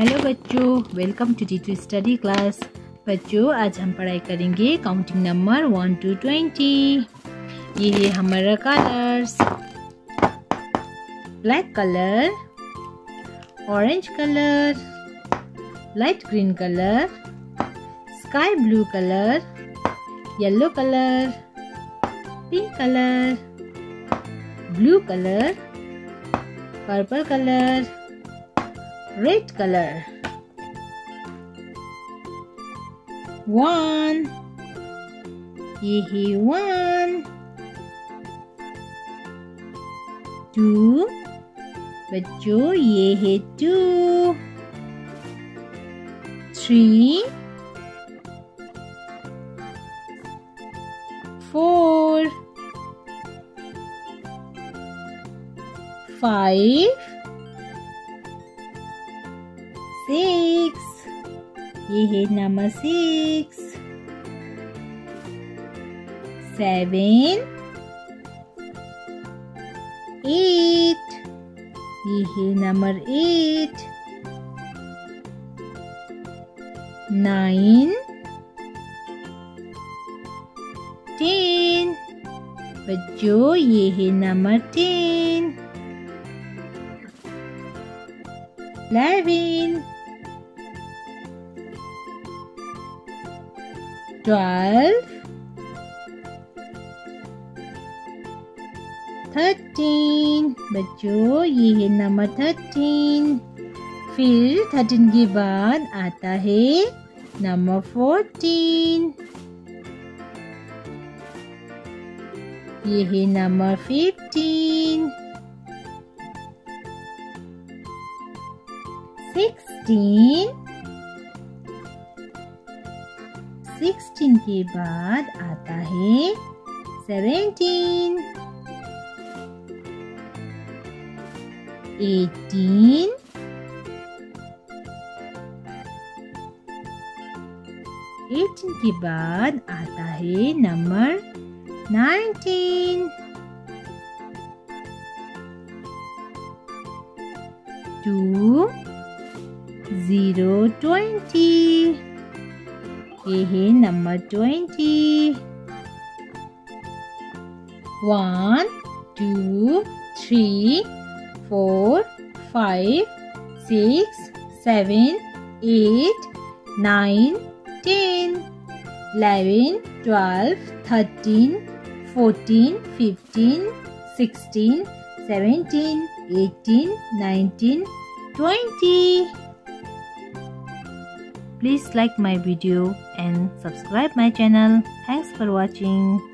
Hello बच्चों, welcome to G two study class. बच्चों, आज हम पढ़ाई करेंगे काउंटिंग नंबर 1 to 20। ये है हमारा colours. Black colour, orange colour, light green colour, sky blue colour, yellow colour, pink colour, blue colour, purple colour, red colour. 1, ये है 1। 2, बच्चों ये है 2। 3, 4, 5, 6, ये है नंबर 6, 7, 8, ये है नंबर 8, 9, 10, बच्चों ये है नंबर 10, 11, 12, 13, बच्चों ये है नंबर 13। फिर 13 के बाद आता है नंबर 14, ये है नंबर 15, 16, 16 के बाद आता है 17, 18, 18 के बाद आता है नंबर 19, 20, ये है number 20। 1, 2, 3, 4, 5, 6, 7, 8, 9, 10, 11, 12, 13, 14, 15, 16, 17, 18, 19, 20. Please like my video and subscribe my channel. Thanks for watching.